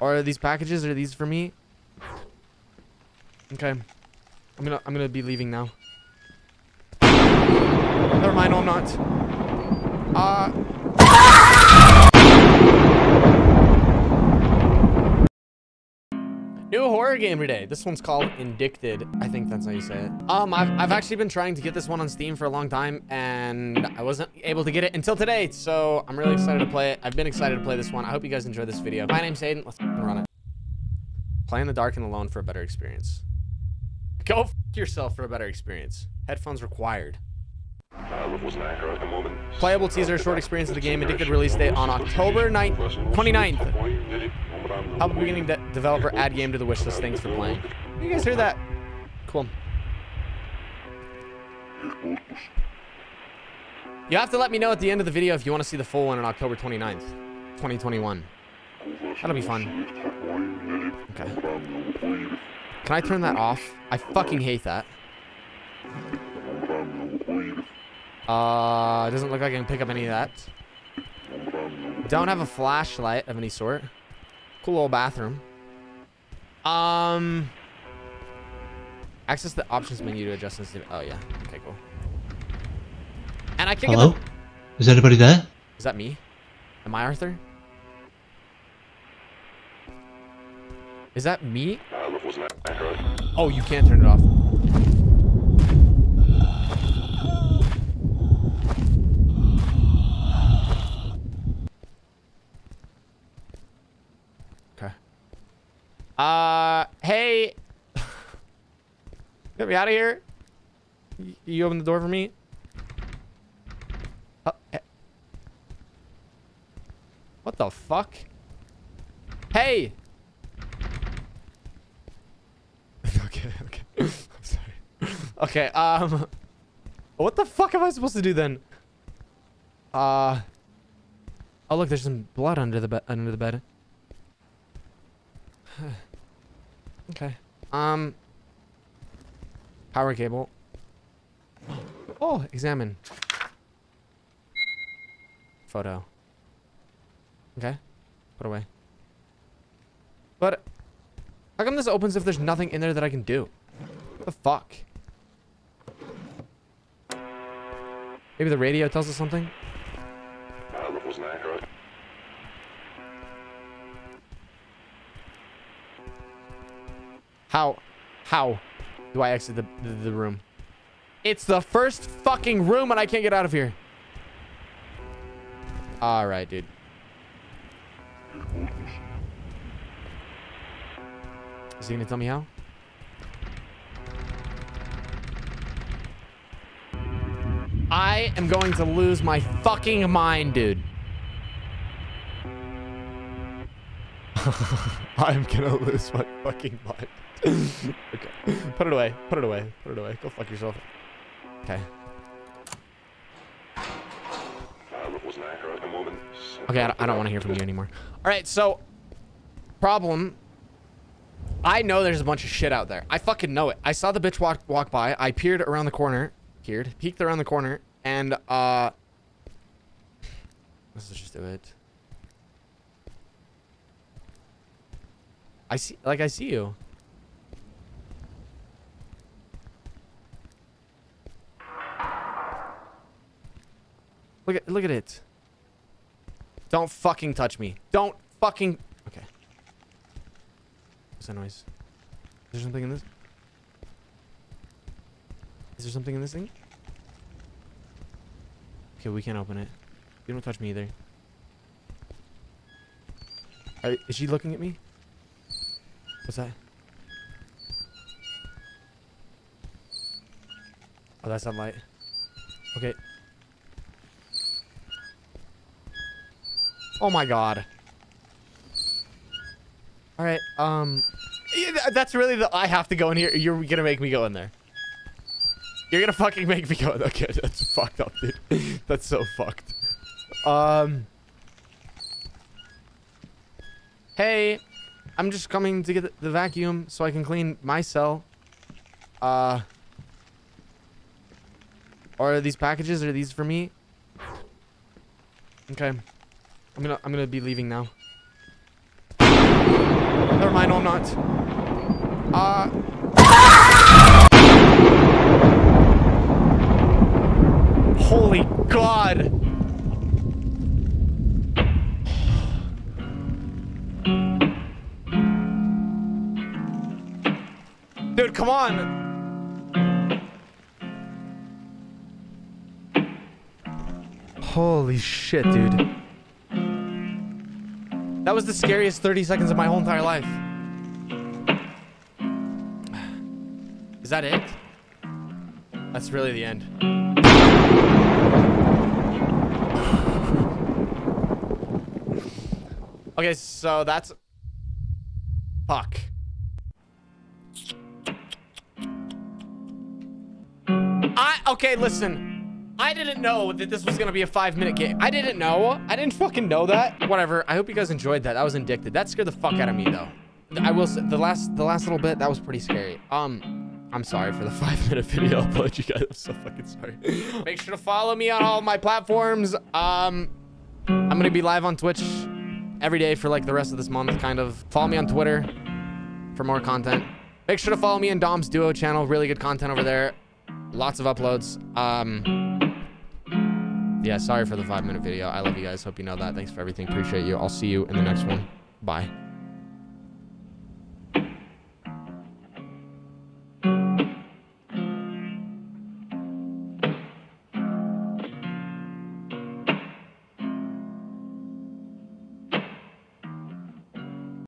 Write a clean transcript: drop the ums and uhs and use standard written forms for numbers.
Are these packages? Are these for me? Okay. I'm gonna be leaving now. Never mind, no, I'm not. New horror game today. This one's called Indicted. I think that's how you say it. I've actually been trying to get this one on Steam for a long time, and I wasn't able to get it until today. So I'm really excited to play it. I've been excited to play this one. I hope you guys enjoy this video. My name's Hayden. Let's run it. Play in the dark and alone for a better experience. Go f yourself for a better experience. Headphones required. Playable teaser, short experience of the game. Indicted release date on October 29th. Help the beginning developer add game to the wishlist. Thanks for playing. You guys hear that? Cool. You have to let me know at the end of the video if you want to see the full one on October 29th, 2021. That'll be fun. Okay. Can I turn that off? I fucking hate that. It doesn't look like I can pick up any of that. Don't have a flashlight of any sort. Cool little bathroom. Access the options menu to adjust this. Oh yeah. Okay, cool. And I can't get the... Is anybody there? Is that me? Am I Arthur? Is that me? Oh, you can't turn it off. Hey, get me out of here. You open the door for me. What the fuck? Hey. Okay. I'm sorry. Okay. What the fuck am I supposed to do then? Oh look, there's some blood under the bed. Okay. Power cable. Oh, examine. Photo. Okay. Put away. But how come this opens if there's nothing in there that I can do? What the fuck? Maybe the radio tells us something? How do I exit the room? It's the first fucking room and I can't get out of here. All right, dude. Is he gonna tell me how? I am going to lose my fucking mind, dude. I'm gonna lose my fucking mind. Okay. Put it away. Put it away. Put it away. Go fuck yourself. Okay. Okay, I don't want to hear from you anymore. All right, so... Problem. I know there's a bunch of shit out there. I fucking know it. I saw the bitch walk by. I peered around the corner. Peeked around the corner. And, Let's just do it. I see you. Look at it. Don't fucking touch me. Don't fucking... Okay. What's that noise? Is there something in this? Is there something in this thing? Okay, we can't open it. You don't touch me either. Is she looking at me? What's that? Oh, that's that light. Okay. Oh my god. All right. Yeah, that's really the... I have to go in here. You're gonna make me go in there. You're gonna fucking make me go in. Okay, that's fucked up, dude. That's so fucked. Hey, I'm just coming to get the vacuum so I can clean my cell. Are these packages? Are these for me? Okay. I'm gonna be leaving now. Never mind, I'm not. Holy God! Dude, come on! Holy shit, dude. That was the scariest 30 seconds of my whole entire life. Is that it? That's really the end. Okay, so that's... Fuck. Okay, listen. I didn't know that this was gonna be a 5-minute game. I didn't know. I didn't fucking know that. Whatever. I hope you guys enjoyed that. That was Indicted. That scared the fuck out of me, though. I will say, the last little bit, that was pretty scary. I'm sorry for the 5-minute video upload, you guys. I'm so fucking sorry. Make sure to follow me on all my platforms. I'm gonna be live on Twitch every day for like the rest of this month, kind of. Follow me on Twitter for more content. Make sure to follow me in Dom's Duo channel. Really good content over there. Lots of uploads. Yeah, sorry for the 5-minute video. I love you guys. Hope you know that. Thanks for everything. Appreciate you. I'll see you in the next one. Bye.